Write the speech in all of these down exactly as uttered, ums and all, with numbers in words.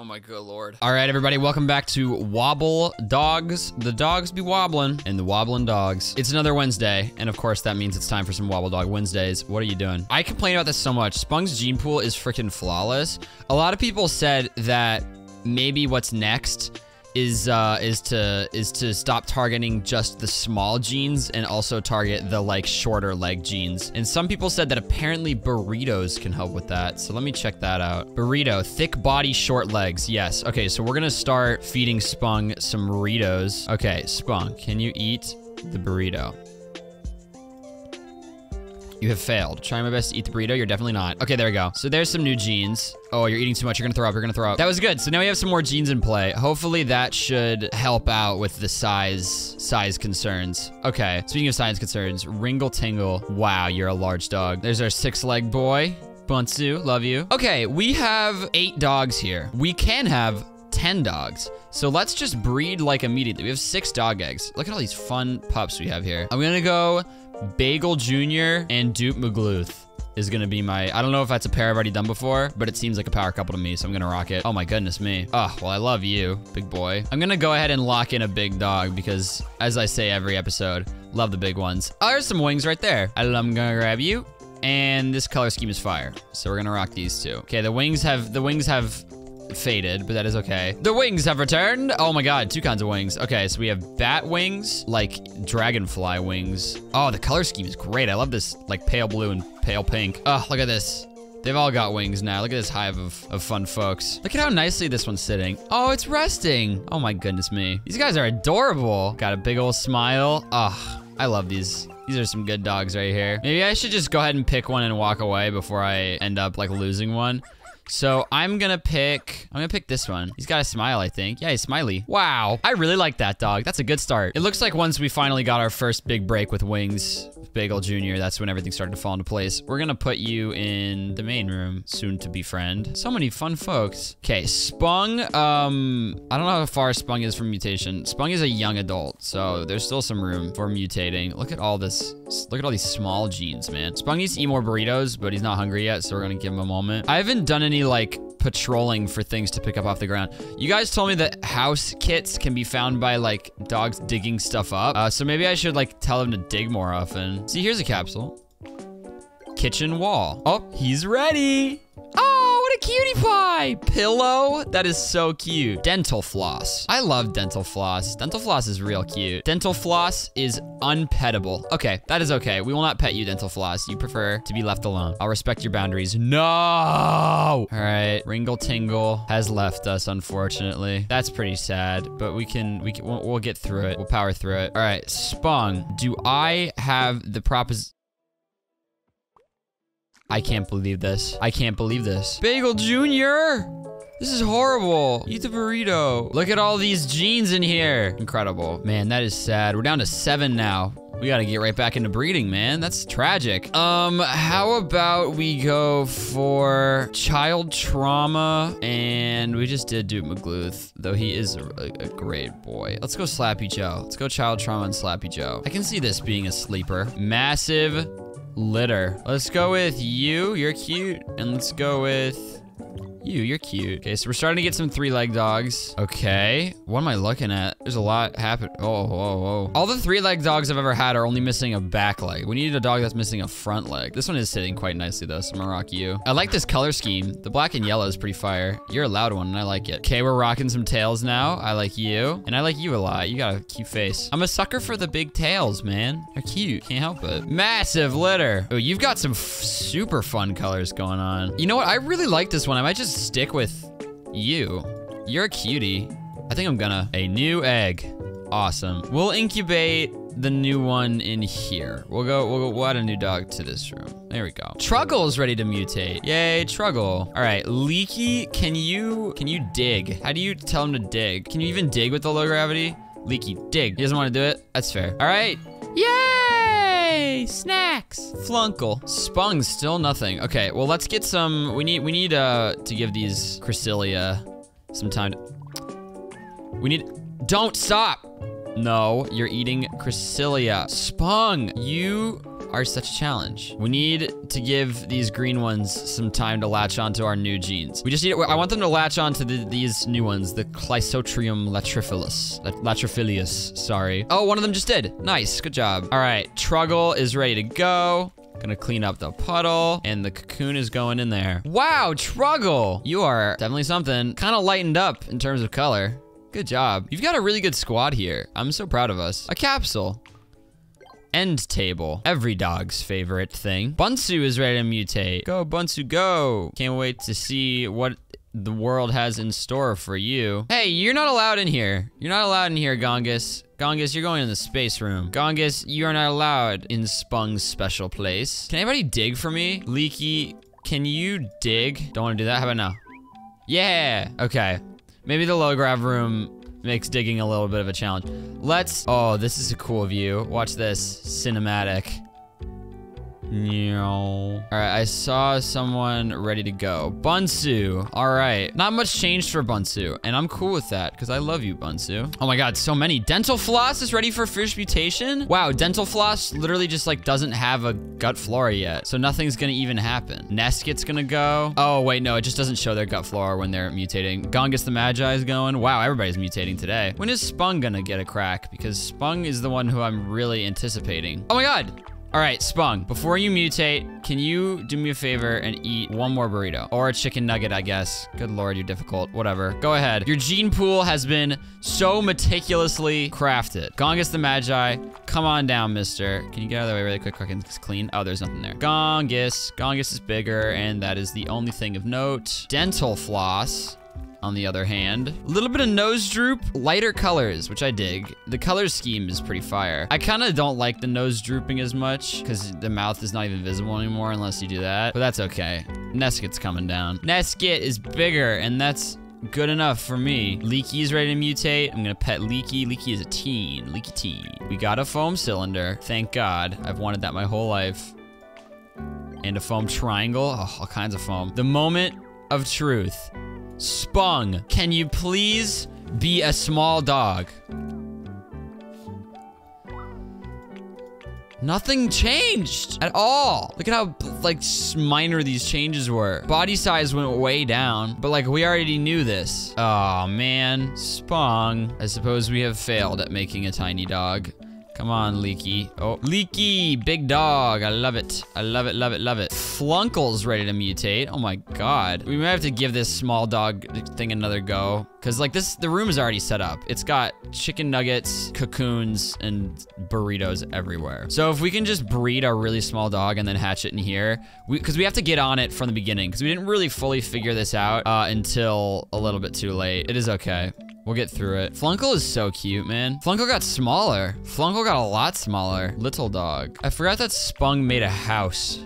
Oh my good lord. All right, everybody, welcome back to Wobble Dogs. The dogs be wobbling and the wobbling dogs. It's another Wednesday, and of course that means it's time for some Wobble Dog Wednesdays. What are you doing? I complain about this so much. Spung's gene pool is freaking flawless. A lot of people said that maybe what's next is uh is to is to stop targeting just the small genes and also target the like shorter leg genes, and some people said that apparently burritos can help with that, so let me check that out. Burrito, thick body, short legs. Yes, okay, so we're gonna start feeding Spung some burritos. Okay, Spung, can you eat the burrito? You have failed. Try my best to eat the burrito. You're definitely not. Okay, there we go. So there's some new genes. Oh, you're eating too much. You're gonna throw up. You're gonna throw up. That was good. So now we have some more genes in play. Hopefully that should help out with the size size concerns. Okay, speaking of size concerns, Ringle Tingle. Wow, you're a large dog. There's our six-leg boy. Bunsu, love you. Okay, we have eight dogs here. We can have ten dogs. So let's just breed like immediately. We have six dog eggs. Look at all these fun pups we have here. I'm gonna go Bagel Junior and Duke McGluth is gonna be my, I don't know if that's a pair I've already done before, but it seems like a power couple to me, so I'm gonna rock it. Oh my goodness me. Oh, well, I love you, big boy. I'm gonna go ahead and lock in a big dog because, as I say every episode, love the big ones. Oh, there's some wings right there. I'm gonna grab you, and this color scheme is fire. So we're gonna rock these two. Okay, the wings have, the wings have faded, but that is okay. The wings have returned. Oh my god, two kinds of wings. Okay, so we have bat wings, like dragonfly wings. Oh, the color scheme is great. I love this, like pale blue and pale pink. Oh, look at this. They've all got wings now. Look at this hive of, of fun folks. Look at how nicely this one's sitting. Oh, it's resting. Oh my goodness me. These guys are adorable. Got a big old smile. Oh, I love these. These are some good dogs right here. Maybe I should just go ahead and pick one and walk away before I end up like losing one. So I'm gonna pick, I'm gonna pick this one. He's got a smile, I think. Yeah, he's smiley. Wow, I really like that dog. That's a good start. It looks like once we finally got our first big break with wings, Bagel Junior, that's when everything started to fall into place. We're gonna put you in the main room, soon to befriend. So many fun folks. Okay, Spung, um, I don't know how far Spung is from mutation. Spung is a young adult, so there's still some room for mutating. Look at all this, look at all these small genes, man. Spung needs to eat more burritos, but he's not hungry yet, so we're gonna give him a moment. I haven't done any like patrolling for things to pick up off the ground. You guys told me that house kits can be found by like dogs digging stuff up. Uh, so maybe I should like tell them to dig more often. See, here's a capsule. Kitchen wall. Oh, he's ready. Oh, what a cutie pie. Pillow. That is so cute. Dental floss. I love dental floss. Dental floss is real cute. Dental floss is unpettable. Okay, that is okay. We will not pet you, dental floss. You prefer to be left alone. I'll respect your boundaries. No! All right, Ringle Tingle has left us, unfortunately. That's pretty sad, but we can, we can, we'll, we'll get through it. We'll power through it. All right, Spung, do I have the propos- I can't believe this. I can't believe this. Bagel Junior! This is horrible. Eat the burrito. Look at all these genes in here. Incredible. Man, that is sad. We're down to seven now. We gotta get right back into breeding, man. That's tragic. Um, how about we go for Child Trauma? And we just did Duke McGluth, though he is a, a great boy. Let's go Slappy Joe. Let's go Child Trauma and Slappy Joe. I can see this being a sleeper. Massive litter. Let's go with you, you're cute. And let's go with you, you're cute. Okay, so we're starting to get some three-leg dogs. Okay, what am I looking at? There's a lot happening. Oh, oh, oh. All the three-leg dogs I've ever had are only missing a back leg. We needed a dog that's missing a front leg. This one is sitting quite nicely though, so I'm gonna rock you. I like this color scheme. The black and yellow is pretty fire. You're a loud one and I like it. Okay, we're rocking some tails now. I like you, and I like you a lot. You got a cute face. I'm a sucker for the big tails, man. They're cute, can't help it. Massive litter. Oh, you've got some f super fun colors going on. You know what, I really like this one. I might just stick with you. You're a cutie. I think I'm gonna. A new egg. Awesome. We'll incubate the new one in here. We'll go, we'll go, we'll add a new dog to this room. There we go. Truggle's ready to mutate. Yay, Truggle. All right, Leaky, can you, can you dig? How do you tell him to dig? Can you even dig with the low gravity? Leaky, dig. He doesn't want to do it? That's fair. All right. Yay! Snacks. Flunkle. Spung, still nothing. Okay, well, let's get some, we need, we need uh, to give these Chrysilla some time. We need, don't stop. No, you're eating Chrysilla. Spung, you are such a challenge. We need to give these green ones some time to latch onto our new genes. We just need, I want them to latch onto the, these new ones, the Clysotrium latrophilus, latrophilus, sorry. Oh, one of them just did. Nice, good job. All right, Truggle is ready to go. Gonna clean up the puddle, and the cocoon is going in there. Wow, Truggle, you are definitely something. Kind of lightened up in terms of color. Good job. You've got a really good squad here. I'm so proud of us. A capsule. End table. Every dog's favorite thing. Bunsu is ready to mutate. Go, Bunsu, go. Can't wait to see what the world has in store for you. Hey, you're not allowed in here. You're not allowed in here, Gongus. Gongus, you're going in the space room. Gongus, you are not allowed in Spung's special place. Can anybody dig for me? Leaky, can you dig? Don't want to do that. How about now? Yeah. Okay. Maybe the low grav room makes digging a little bit of a challenge. Let's, oh, this is a cool view. Watch this, cinematic. All right, I saw someone ready to go. Bunsu, all right. Not much changed for Bunsu, and I'm cool with that, because I love you, Bunsu. Oh my God, so many. Dental floss is ready for fierce mutation? Wow, dental floss literally just like doesn't have a gut flora yet, so nothing's gonna even happen. Neskit's gonna go. Oh wait, no, it just doesn't show their gut flora when they're mutating. Gongus the Magi is going. Wow, everybody's mutating today. When is Spung gonna get a crack? Because Spung is the one who I'm really anticipating. Oh my God. All right, Spung, before you mutate, can you do me a favor and eat one more burrito? Or a chicken nugget, I guess. Good Lord, you're difficult, whatever. Go ahead. Your gene pool has been so meticulously crafted. Gongus the Magi, come on down, mister. Can you get out of the way really quick so I can clean? Oh, there's nothing there. Gongus, Gongus is bigger, and that is the only thing of note. Dental floss. On the other hand, a little bit of nose droop, lighter colors, which I dig. The color scheme is pretty fire. I kind of don't like the nose drooping as much because the mouth is not even visible anymore unless you do that, but that's okay. Neskit's coming down. Neskit is bigger, and that's good enough for me. Leaky's ready to mutate. I'm gonna pet Leaky. Leaky is a teen, Leaky teen. We got a foam cylinder, thank God. I've wanted that my whole life. And a foam triangle, oh, all kinds of foam. The moment of truth. Spung, can you please be a small dog? Nothing changed at all. Look at how like minor these changes were. Body size went way down, but like we already knew this. Oh man, Spung. I suppose we have failed at making a tiny dog. Come on, Leaky. Oh, Leaky, big dog. I love it. I love it, love it, love it. Flunkle's ready to mutate. Oh my God. We might have to give this small dog thing another go. Cause like this, the room is already set up. It's got chicken nuggets, cocoons, and burritos everywhere. So if we can just breed our really small dog and then hatch it in here, we, cause we have to get on it from the beginning. Cause we didn't really fully figure this out uh, until a little bit too late. It is okay. We'll get through it. Flunkle is so cute, man. Flunkle got smaller. Flunkle got a lot smaller. Little dog. I forgot that Spung made a house.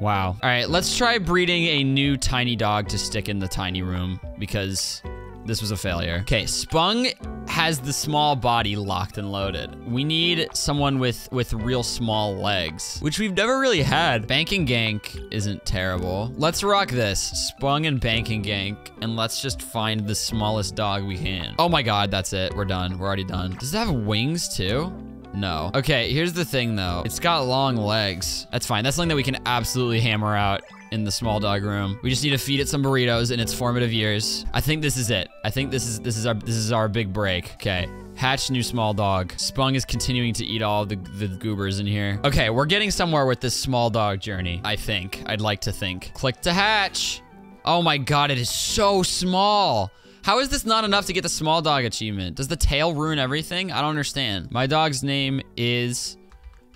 Wow. All right, let's try breeding a new tiny dog to stick in the tiny room because this was a failure. Okay, Spung has the small body locked and loaded. We need someone with, with real small legs, which we've never really had. Banking gank isn't terrible. Let's rock this, Spung and banking gank, and let's just find the smallest dog we can. Oh my God, that's it. We're done, we're already done. Does it have wings too? No. Okay, here's the thing though. It's got long legs. That's fine, that's something that we can absolutely hammer out in the small dog room. We just need to feed it some burritos in its formative years. I think this is it. I think this is this is our this is our big break. Okay, hatch new small dog. Spung is continuing to eat all the, the goobers in here. Okay, we're getting somewhere with this small dog journey, I think. I'd like to think. Click to hatch. Oh my God, it is so small. How is this not enough to get the small dog achievement? Does the tail ruin everything? I don't understand. My dog's name is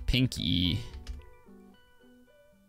Pinky.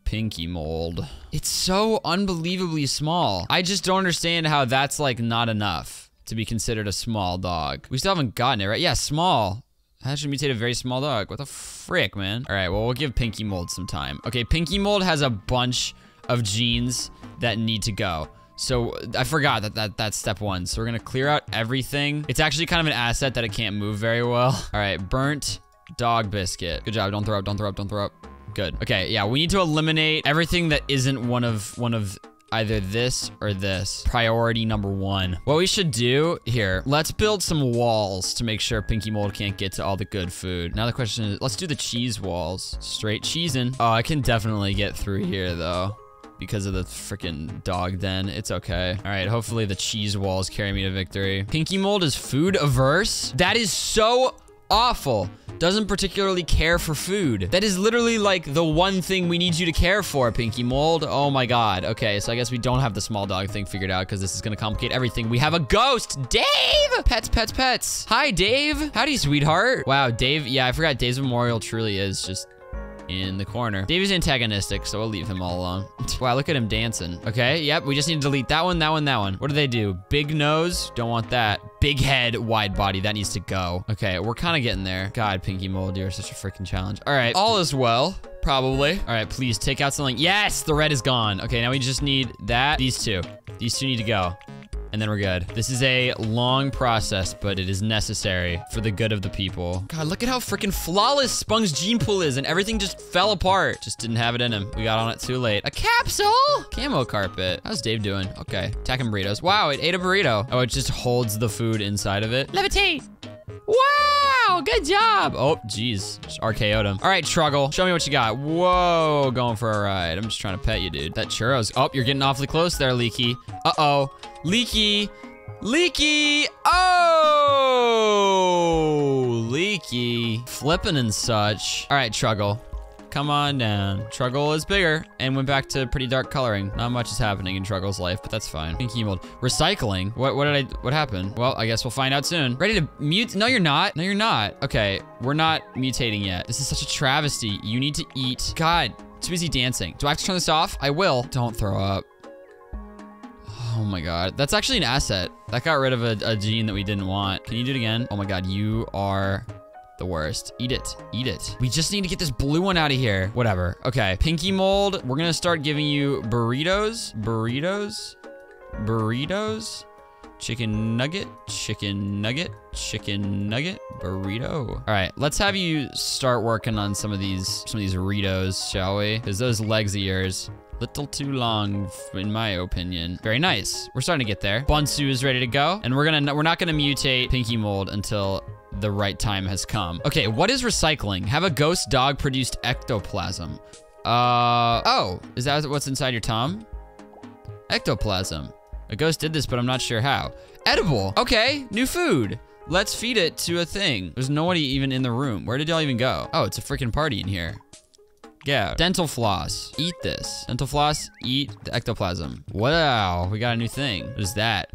Pinky Mold. It's so unbelievably small. I just don't understand how that's like not enough to be considered a small dog. We still haven't gotten it, right? Yeah, small. How should mutate a very small dog? What the frick, man? All right, well, we'll give Pinky Mold some time. Okay, Pinky Mold has a bunch of genes that need to go. So I forgot that, that that's step one. So we're gonna clear out everything. It's actually kind of an asset that it can't move very well. All right, burnt dog biscuit. Good job, don't throw up, don't throw up, don't throw up. Good. Okay, yeah, we need to eliminate everything that isn't one of one of either this or this. Priority number one. What we should do here, let's build some walls to make sure Pinky Mold can't get to all the good food. Now the question is, let's do the cheese walls. Straight cheesing. Oh, I can definitely get through here though, because of the freaking dog den. It's okay. All right, hopefully the cheese walls carry me to victory. Pinky Mold is food averse? That is so awful. Doesn't particularly care for food. That is literally like the one thing we need you to care for, Pinky Mold. Oh my God. Okay, so I guess we don't have the small dog thing figured out because this is gonna complicate everything. We have a ghost, Dave! Pets, pets, pets. Hi, Dave. Howdy, sweetheart. Wow, Dave, yeah, I forgot Dave's memorial truly is just in the corner. Dave is antagonistic, so we'll leave him all alone. Wow, look at him dancing. Okay, yep, we just need to delete that one, that one, that one. What do they do? Big nose, don't want that. Big head, wide body, that needs to go. Okay, we're kind of getting there. God, Pinky Mold, you're such a freaking challenge. All right, all is well, probably. All right, please take out something. Yes, the red is gone. Okay, now we just need that, these two. These two need to go, and then we're good. This is a long process, but it is necessary for the good of the people. God, look at how freaking flawless Spung's gene pool is, and everything just fell apart. Just didn't have it in him. We got on it too late. A capsule? Camo carpet. How's Dave doing? Okay, attacking burritos. Wow, it ate a burrito. Oh, it just holds the food inside of it. Levitate. Wow, good job. Oh, geez, just R K O'd him. All right, Truggle, show me what you got. Whoa, going for a ride. I'm just trying to pet you, dude. That churros. Oh, you're getting awfully close there, Leaky. Uh-oh, Leaky, Leaky, oh, Leaky. Flipping and such. All right, Truggle, come on down. Truggle is bigger and went back to pretty dark coloring. Not much is happening in Truggle's life, but that's fine. Pinky Mold. Recycling? What What did I, what happened? Well, I guess we'll find out soon. Ready to mute? No, you're not. No, you're not. Okay, we're not mutating yet. This is such a travesty. You need to eat. God, too busy dancing. Do I have to turn this off? I will. Don't throw up. Oh my God, that's actually an asset. That got rid of a, a gene that we didn't want. Can you do it again? Oh my God, you are the worst. Eat it, eat it. We just need to get this blue one out of here. Whatever, okay. Pinky Mold, we're gonna start giving you burritos, burritos, burritos, chicken nugget, chicken nugget, chicken nugget, burrito. All right, let's have you start working on some of these, some of these burritos, shall we? Because those legs of yours, little too long, in my opinion. Very nice, we're starting to get there. Bunsu is ready to go, and we're gonna, we're not gonna mutate Pinky Mold until the right time has come. Okay, what is recycling? Have a ghost dog produced ectoplasm. Uh, oh, is that what's inside your tongue? Ectoplasm. A ghost did this, but I'm not sure how. Edible, okay, new food. Let's feed it to a thing. There's nobody even in the room. Where did y'all even go? Oh, it's a freaking party in here. Yeah, dental floss, eat this. Dental floss, eat the ectoplasm. Wow, we got a new thing. What is that?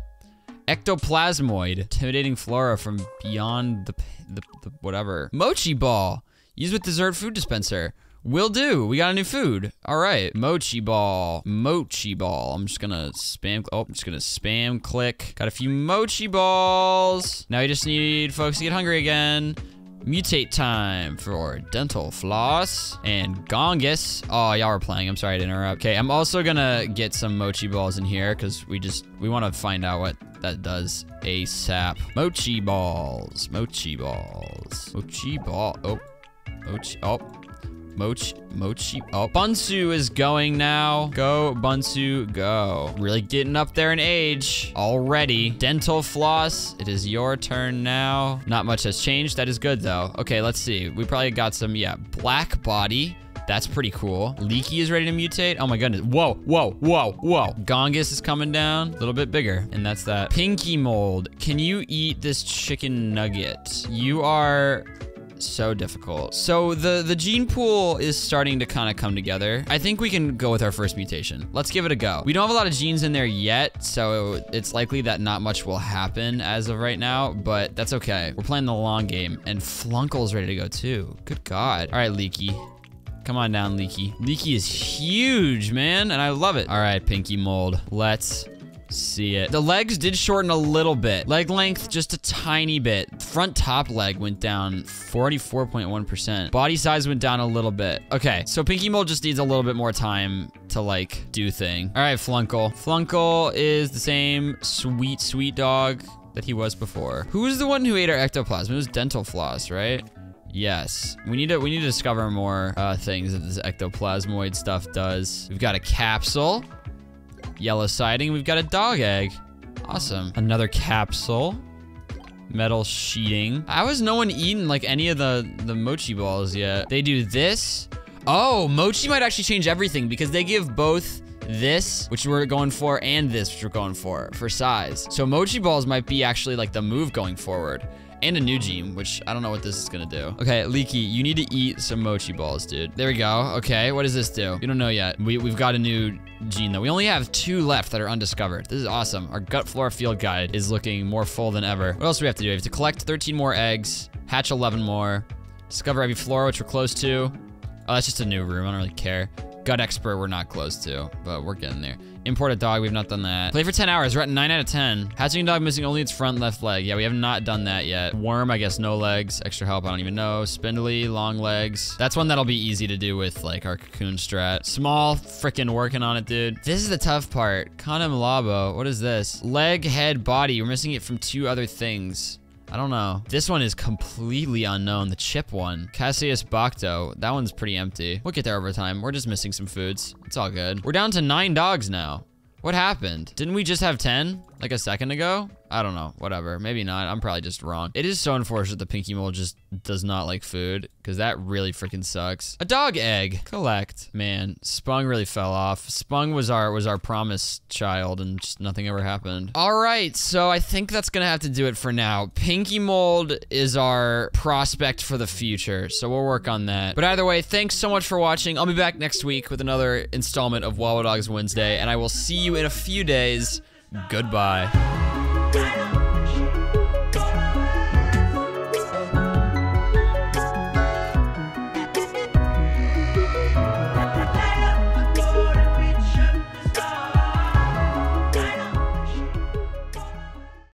Ectoplasmoid, intimidating flora from beyond the, the, the whatever. Mochi ball, use with dessert food dispenser. Will do, we got a new food. All right, mochi ball, mochi ball. I'm just gonna spam, oh, I'm just gonna spam click. Got a few mochi balls. Now we just need folks to get hungry again. Mutate time for dental floss and Gongus. Oh, y'all were playing. I'm sorry to interrupt. Okay, I'm also gonna get some mochi balls in here because we just, we wanna find out what that does ASAP. Mochi balls, mochi balls, mochi ball, oh, mochi, oh, mochi, mochi, oh. Bunsu is going now. Go, Bunsu, go. Really getting up there in age already. Dental floss, it is your turn now. Not much has changed, that is good though. Okay, let's see. We probably got some, yeah, black body. That's pretty cool. Leaky is ready to mutate. Oh my goodness. Whoa, whoa, whoa, whoa. Gongus is coming down. A little bit bigger. And that's that. Pinky Mold, can you eat this chicken nugget? You are so difficult. So the, the gene pool is starting to kind of come together. I think we can go with our first mutation. Let's give it a go. We don't have a lot of genes in there yet, so it, it's likely that not much will happen as of right now, but that's okay. We're playing the long game, and Flunkle's ready to go too. Good God. All right, Leaky. Come on down, Leaky. Leaky is huge, man, and I love it. All right, Pinky Mold, let's see it. The legs did shorten a little bit. Leg length, just a tiny bit. Front top leg went down forty-four point one percent. Body size went down a little bit. Okay, so Pinky Mold just needs a little bit more time to like do thing. All right, Flunkle. Flunkle is the same sweet, sweet dog that he was before. Who was the one who ate our ectoplasm? It was dental floss, right? Yes, we need to we need to discover more uh, things that this ectoplasmoid stuff does. We've got a capsule. yellow siding. We've got a dog egg. Awesome. Another capsule. Metal sheeting. How has no one eaten like any of the, the mochi balls yet? They do this. Oh, mochi might actually change everything because they give both this, which we're going for, and this, which we're going for, for size. So mochi balls might be actually like the move going forward. And a new gene, which I don't know what this is gonna do. Okay, Leaky, you need to eat some mochi balls, dude. There we go. Okay, what does this do? We don't know yet. We, we've got a new gene, though. We only have two left that are undiscovered. This is awesome. Our gut flora field guide is looking more full than ever. What else do we have to do? We have to collect thirteen more eggs, hatch eleven more, discover every flora, which we're close to. Oh, that's just a new room. I don't really care. Gut expert, we're not close to, but we're getting there. Import a dog, we've not done that. Play for ten hours, we're at nine out of ten. Hatching a dog missing only its front left leg. Yeah, we have not done that yet. Worm, I guess no legs. Extra help, I don't even know. Spindly, long legs. That's one that'll be easy to do with like our cocoon strat. Small, freaking working on it, dude. This is the tough part. Conamalabo, what is this? Leg, head, body, we're missing it from two other things. I don't know. This one is completely unknown, the chip one. Cassius Bacto, that one's pretty empty. We'll get there over time. We're just missing some foods. It's all good. We're down to nine dogs now. What happened? Didn't we just have ten like a second ago? I don't know, whatever, maybe not. I'm probably just wrong. It is so unfortunate the Pinky Mold just does not like food because that really freaking sucks. A dog egg, collect. Man, Spung really fell off. Spung was our was our promised child and just nothing ever happened. All right, so I think that's gonna have to do it for now. Pinky Mold is our prospect for the future, so we'll work on that. But either way, thanks so much for watching. I'll be back next week with another installment of Wobble Dogs Wednesday, and I will see you in a few days. Goodbye.